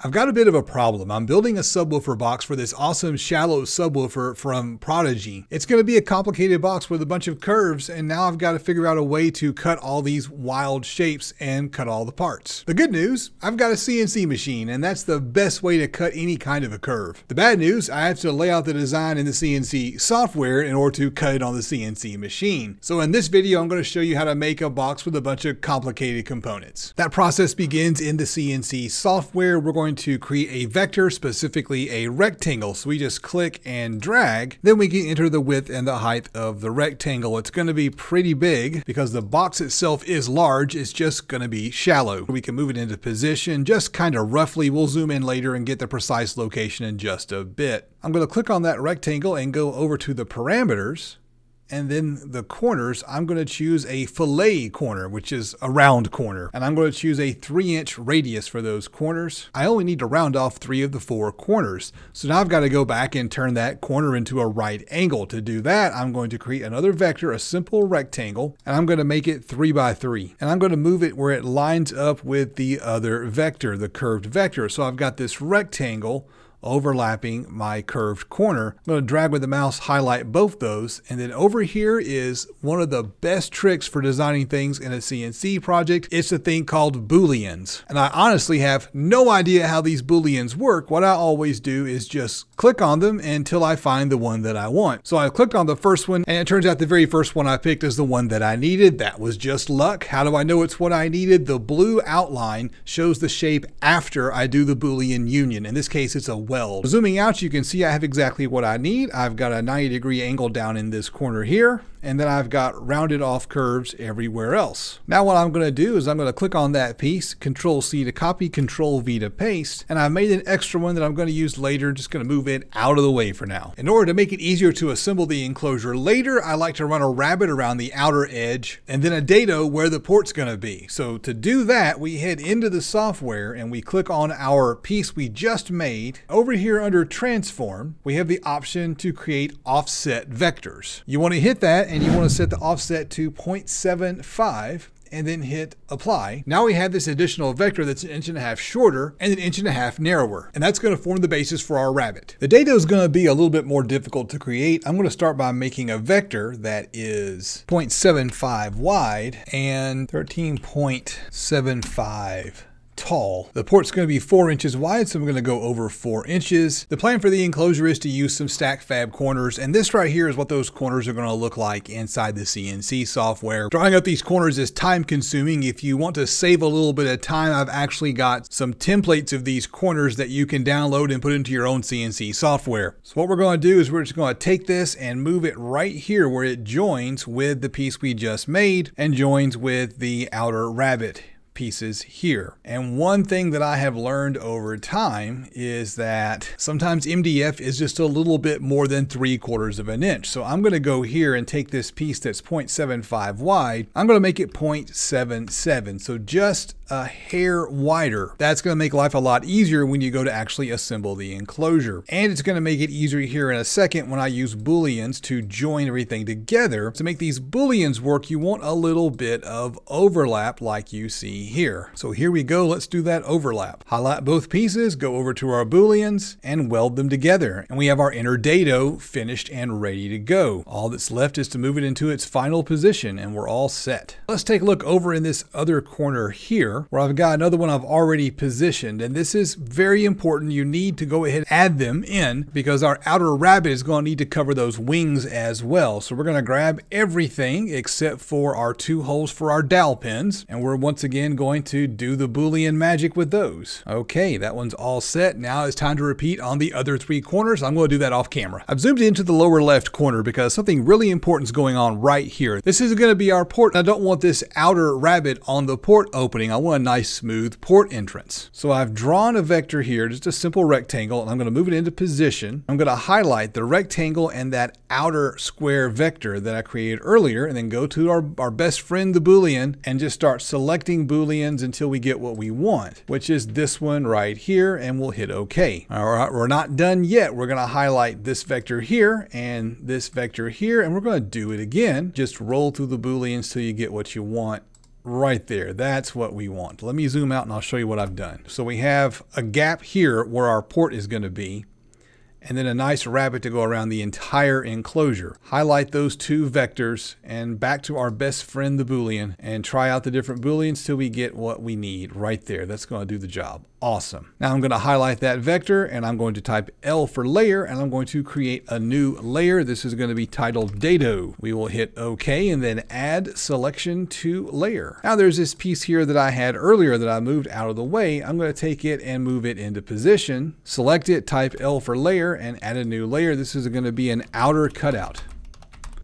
I've got a bit of a problem. I'm building a subwoofer box for this awesome shallow subwoofer from Prodigy. It's going to be a complicated box with a bunch of curves, and now I've got to figure out a way to cut all these wild shapes and cut all the parts. The good news, I've got a CNC machine, and that's the best way to cut any kind of a curve. The bad news, I have to lay out the design in the CNC software in order to cut it on the CNC machine. So in this video, I'm going to show you how to make a box with a bunch of complicated components. That process begins in the CNC software. We're going to create a vector, specifically a rectangle. So we just click and drag, then we can enter the width and the height of the rectangle. It's going to be pretty big because the box itself is large. It's just going to be shallow. We can move it into position just kind of roughly. We'll zoom in later and get the precise location in just a bit. I'm going to click on that rectangle and go over to the parameters. And then the corners, I'm going to choose a fillet corner, which is a round corner. And I'm going to choose a 3-inch radius for those corners. I only need to round off 3 of the 4 corners. So now I've got to go back and turn that corner into a right angle. To do that, I'm going to create another vector, a simple rectangle, and I'm going to make it 3 by 3. And I'm going to move it where it lines up with the other vector, the curved vector. So I've got this rectangle overlapping my curved corner. I'm going to drag with the mouse, highlight both those. And then over here is one of the best tricks for designing things in a CNC project. It's a thing called Booleans. And I honestly have no idea how these Booleans work. What I always do is just click on them until I find the one that I want. So I clicked on the first one, and it turns out the very first one I picked is the one that I needed. That was just luck. How do I know it's what I needed? The blue outline shows the shape after I do the Boolean union. In this case, it's a weld. Zooming out, you can see I have exactly what I need. I've got a 90-degree angle down in this corner here, and then I've got rounded off curves everywhere else. Now what I'm going to do is I'm going to click on that piece, Control-C to copy, Control-V to paste, and I've made an extra one that I'm going to use later. Just going to move it out of the way for now. In order to make it easier to assemble the enclosure later, I like to run a rabbit around the outer edge and then a dado where the port's going to be. So to do that, we head into the software and we click on our piece we just made. Over here under transform, we have the option to create offset vectors. You want to hit that and you want to set the offset to 0.75 and then hit apply. Now we have this additional vector that's 1.5 inches shorter and 1.5 inches narrower. And that's going to form the basis for our rabbit. The dado is going to be a little bit more difficult to create. I'm going to start by making a vector that is 0.75 wide and 13.75 tall. The port's going to be 4 inches wide, so I'm going to go over 4 inches. The plan for the enclosure is to use some StackFab corners, and this right here is what those corners are going to look like inside the CNC software. Drawing up these corners is time consuming. If you want to save a little bit of time, I've actually got some templates of these corners that you can download and put into your own CNC software. So what we're going to do is we're just going to take this and move it right here where it joins with the piece we just made and joins with the outer rabbit pieces here. And one thing that I have learned over time is that sometimes MDF is just a little bit more than 3/4 of an inch. So I'm going to go here and take this piece that's 0.75 wide. I'm going to make it 0.77. So just a hair wider. That's going to make life a lot easier when you go to actually assemble the enclosure. And it's going to make it easier here in a second when I use Booleans to join everything together. To make these Booleans work, you want a little bit of overlap like you see here. So here we go. Let's do that overlap. Highlight both pieces, go over to our Booleans and weld them together. And we have our inner dado finished and ready to go. All that's left is to move it into its final position and we're all set. Let's take a look over in this other corner here where I've got another one I've already positioned. And this is very important. You need to go ahead and add them in because our outer rabbit is going to need to cover those wings as well. So we're going to grab everything except for our 2 holes for our dowel pins. And we're once again going to do the Boolean magic with those. Okay, that one's all set. Now it's time to repeat on the other 3 corners. I'm going to do that off camera. I've zoomed into the lower left corner because something really important is going on right here. This is going to be our port. I don't want this outer rabbit on the port opening. I want a nice smooth port entrance. So I've drawn a vector here, just a simple rectangle, and I'm going to move it into position. I'm going to highlight the rectangle and that outer square vector that I created earlier, and then go to our best friend, the Boolean, and just start selecting Booleans until we get what we want, which is this one right here, and we'll hit OK. All right, we're not done yet. We're going to highlight this vector here and this vector here, and we're going to do it again. Just roll through the Booleans till you get what you want. right there. That's what we want. Let me zoom out and I'll show you what I've done. So we have a gap here where our port is going to be, and then a nice rabbit to go around the entire enclosure. Highlight those two vectors and back to our best friend, the Boolean, and try out the different Booleans till we get what we need right there. That's gonna do the job. Awesome. Now I'm gonna highlight that vector and I'm going to type L for layer, and I'm going to create a new layer. This is gonna be titled Dado. We will hit OK and then add selection to layer. Now there's this piece here that I had earlier that I moved out of the way. I'm gonna take it and move it into position. Select it, type L for layer, and add a new layer. This is going to be an outer cutout.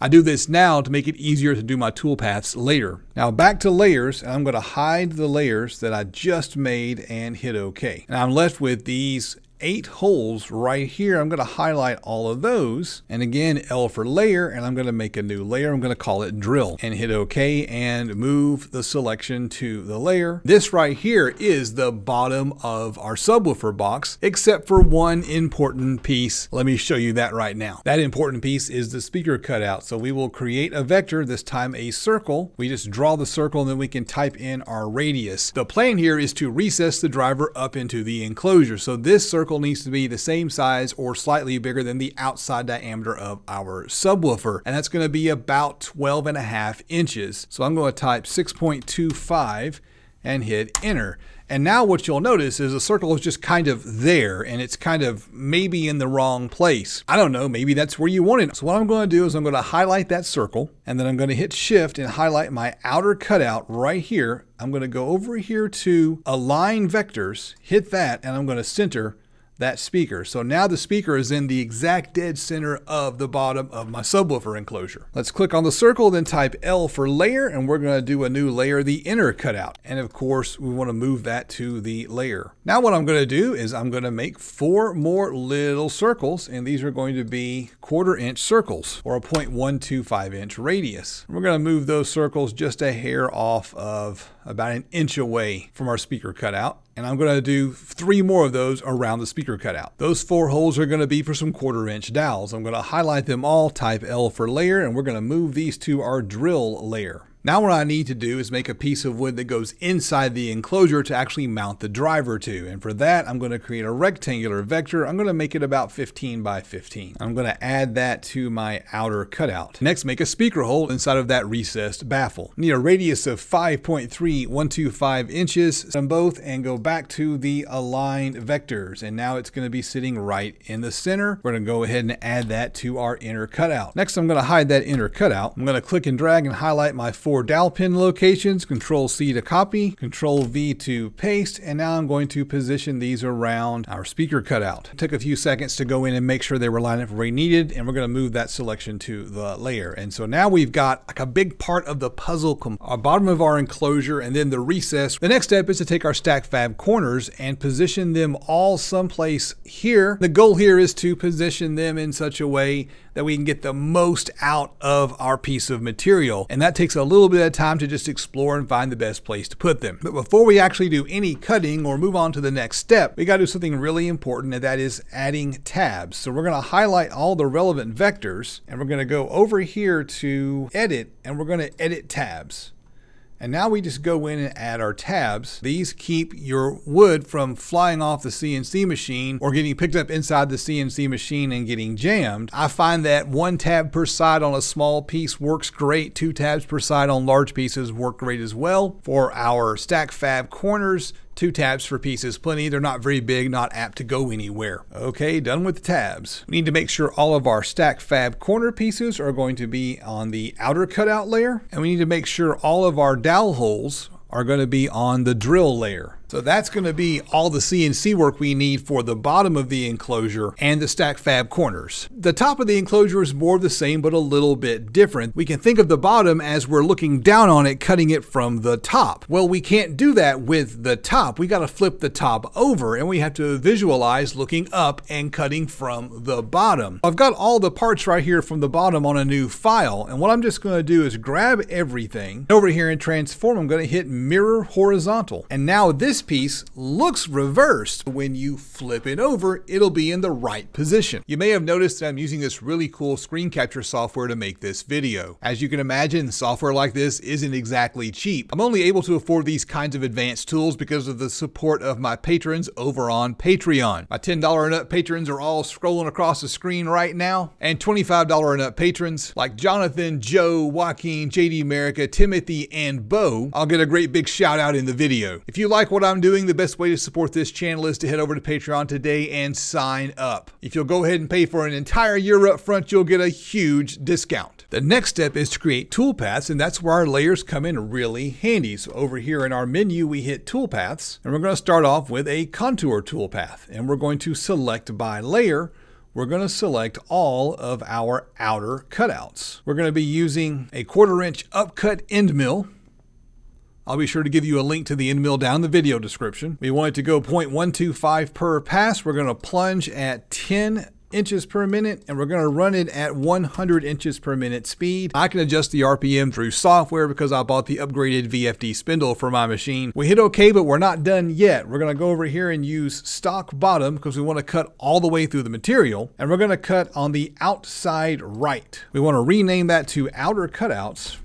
I do this now to make it easier to do my toolpaths later. Now back to layers, and I'm going to hide the layers that I just made and hit OK. And I'm left with these 8 holes right here. I'm going to highlight all of those, and again L for layer, and I'm going to make a new layer. I'm going to call it drill and hit OK and move the selection to the layer. This right here is the bottom of our subwoofer box, except for one important piece. Let me show you that right now. That important piece is the speaker cutout. So we will create a vector, this time a circle. We just draw the circle and then we can type in our radius. The plan here is to recess the driver up into the enclosure. So this circle needs to be the same size or slightly bigger than the outside diameter of our subwoofer, and that's going to be about 12.5 inches. So I'm going to type 6.25 and hit enter. And now what you'll notice is the circle is just kind of there, and it's kind of maybe in the wrong place. I don't know, maybe that's where you want it. So what I'm going to do is I'm going to highlight that circle, and then I'm going to hit shift and highlight my outer cutout right here. I'm going to go over here to align vectors, hit that, and I'm going to center that speaker. So now the speaker is in the exact dead center of the bottom of my subwoofer enclosure. Let's click on the circle, then type L for layer, and we're going to do a new layer, the inner cutout. And of course, we want to move that to the layer. Now what I'm going to do is I'm going to make 4 more little circles, and these are going to be 1/4 inch circles or a 0.125 inch radius. We're going to move those circles just a hair off of about an inch away from our speaker cutout. And I'm going to do 3 more of those around the speaker cutout. Those 4 holes are going to be for some 1/4 inch dowels. I'm going to highlight them all, type L for layer, and we're going to move these to our drill layer. Now what I need to do is make a piece of wood that goes inside the enclosure to actually mount the driver to. And for that, I'm going to create a rectangular vector. I'm going to make it about 15 by 15. I'm going to add that to my outer cutout. Next, make a speaker hole inside of that recessed baffle. Need a radius of 5.3125 inches on both, and go back to the align vectors. And now it's going to be sitting right in the center. We're going to go ahead and add that to our inner cutout. Next, I'm going to hide that inner cutout. I'm going to click and drag and highlight my 4 dowel pin locations, Control-C to copy, Control-V to paste, and now I'm going to position these around our speaker cutout. It took a few seconds to go in and make sure they were lined up where needed, and we're going to move that selection to the layer. And so now we've got like a big part of the puzzle, our bottom of our enclosure, and then the recess. The next step is to take our StackFab corners and position them all someplace here. The goal here is to position them in such a way that we can get the most out of our piece of material. And that takes a little bit of time to just explore and find the best place to put them. But before we actually do any cutting or move on to the next step, we got to do something really important, and that is adding tabs. So we're going to highlight all the relevant vectors, and we're going to go over here to edit, and we're going to edit tabs. And now we just go in and add our tabs. These keep your wood from flying off the CNC machine or getting picked up inside the CNC machine and getting jammed. I find that 1 tab per side on a small piece works great. 2 tabs per side on large pieces work great as well. For our StackFab corners, 2 tabs for pieces, plenty. They're not very big, not apt to go anywhere. Okay, done with the tabs. We need to make sure all of our StackFab corner pieces are going to be on the outer cutout layer. And we need to make sure all of our dowel holes are going to be on the drill layer. So that's going to be all the CNC work we need for the bottom of the enclosure and the StackFab corners. The top of the enclosure is more of the same, but a little bit different. We can think of the bottom as we're looking down on it, cutting it from the top. Well, we can't do that with the top. We got to flip the top over, and we have to visualize looking up and cutting from the bottom. I've got all the parts right here from the bottom on a new file. And what I'm just going to do is grab everything over here and transform. I'm going to hit mirror horizontal. And now this this piece looks reversed. When you flip it over, it'll be in the right position. You may have noticed that I'm using this really cool screen capture software to make this video. As you can imagine, software like this isn't exactly cheap. I'm only able to afford these kinds of advanced tools because of the support of my patrons over on Patreon. My $10 and up patrons are all scrolling across the screen right now, and $25 and up patrons like Jonathan, Joe, Joaquin, JD America, Timothy, and Bo, I'll get a great big shout out in the video. If you like what I'm doing, the best way to support this channel is to head over to Patreon today and sign up. If you'll go ahead and pay for an entire year up front, you'll get a huge discount. The next step is to create toolpaths, and that's where our layers come in really handy. So over here in our menu, we hit toolpaths, and we're going to start off with a contour toolpath, and we're going to select by layer. We're going to select all of our outer cutouts. We're going to be using a 1/4" upcut end mill. I'll be sure to give you a link to the end mill down in the video description. We want it to go 0.125 per pass. We're going to plunge at 10 inches per minute, and we're going to run it at 100 inches per minute speed. I can adjust the RPM through software because I bought the upgraded VFD spindle for my machine. We hit OK, but we're not done yet. We're going to go over here and use stock bottom because we want to cut all the way through the material, and we're going to cut on the outside right. We want to rename that to outer cutouts.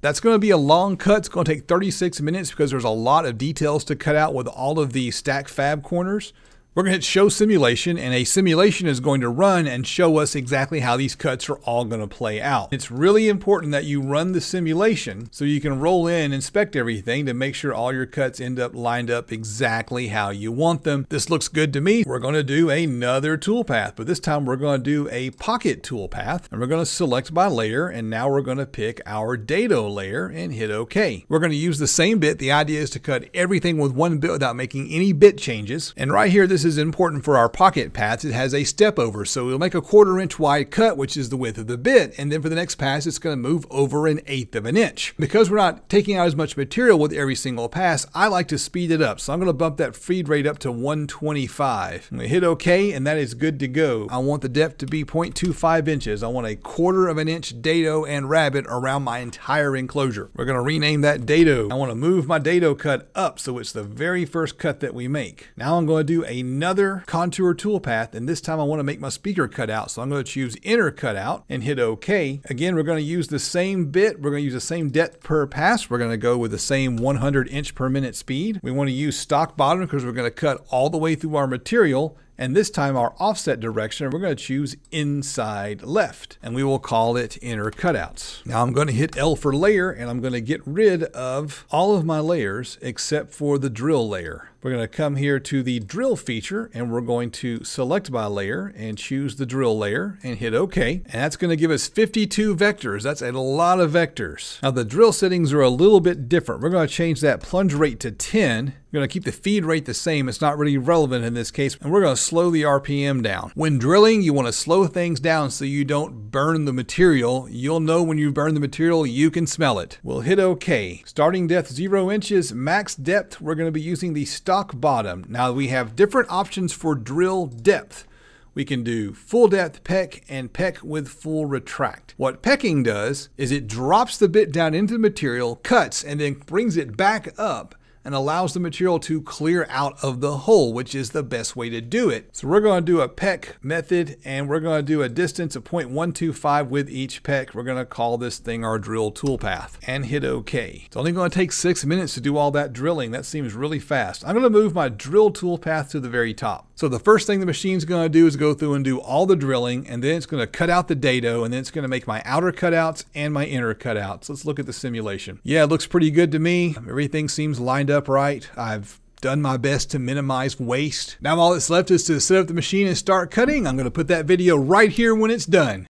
That's going to be a long cut. It's going to take 36 minutes because there's a lot of details to cut out with all of the StackFab corners. We're going to hit show simulation, and a simulation is going to run and show us exactly how these cuts are all going to play out. It's really important that you run the simulation so you can roll in, inspect everything to make sure all your cuts end up lined up exactly how you want them. This looks good to me. We're going to do another toolpath, but this time we're going to do a pocket toolpath, and we're going to select by layer, and now we're going to pick our dado layer and hit OK. We're going to use the same bit. The idea is to cut everything with one bit without making any bit changes. And right here, this is important for our pocket paths. It has a step over, so we'll make a 1/4" wide cut, which is the width of the bit, and then for the next pass it's going to move over 1/8". Because we're not taking out as much material with every single pass, I like to speed it up, so I'm going to bump that feed rate up to 125. I'm going to hit OK, and that is good to go. I want the depth to be 0.25 inches. I want a 1/4" dado and rabbit around my entire enclosure. We're going to rename that dado. I want to move my dado cut up so it's the very first cut that we make. Now I'm going to do another contour toolpath, and this time I want to make my speaker cutout, so I'm going to choose inner cutout and hit OK. Again, we're going to use the same bit. We're going to use the same depth per pass. We're going to go with the same 100 inch per minute speed. We want to use stock bottom because we're going to cut all the way through our material, and this time our offset direction, we're going to choose inside left, and we will call it inner cutouts. Now I'm going to hit L for layer, and I'm going to get rid of all of my layers except for the drill layer. We're going to come here to the drill feature, and we're going to select by layer and choose the drill layer and hit OK. And that's going to give us 52 vectors. That's a lot of vectors. Now the drill settings are a little bit different. We're going to change that plunge rate to 10. We're going to keep the feed rate the same. It's not really relevant in this case. And we're going to slow the RPM down. When drilling, you want to slow things down so you don't burn the material. You'll know when you burn the material, you can smell it. We'll hit OK. Starting depth 0 inches, max depth. We're going to be using the stock bottom. Now we have different options for drill depth. We can do full depth peck and peck with full retract. What pecking does is it drops the bit down into the material, cuts, and then brings it back up and allows the material to clear out of the hole, which is the best way to do it. So we're going to do a peck method, and we're going to do a distance of 0.125 with each peck. We're going to call this thing our drill toolpath and hit OK. It's only going to take 6 minutes to do all that drilling. That seems really fast. I'm going to move my drill toolpath to the very top. So the first thing the machine's going to do is go through and do all the drilling, and then it's going to cut out the dado, and then it's going to make my outer cutouts and my inner cutouts. Let's look at the simulation. Yeah, it looks pretty good to me. Everything seems lined up right. I've done my best to minimize waste. Now all that's left is to set up the machine and start cutting. I'm going to put that video right here when it's done.